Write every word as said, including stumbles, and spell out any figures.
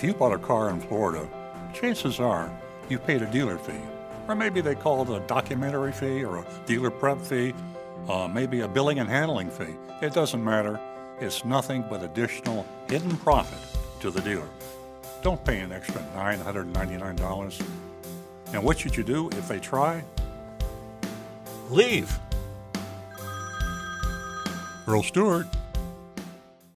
If you bought a car in Florida, chances are you paid a dealer fee, or maybe they call it a documentary fee or a dealer prep fee, uh, maybe a billing and handling fee. It doesn't matter. It's nothing but additional hidden profit to the dealer. Don't pay an extra nine hundred ninety-nine dollars. And what should you do if they try? Leave. Earl Stewart.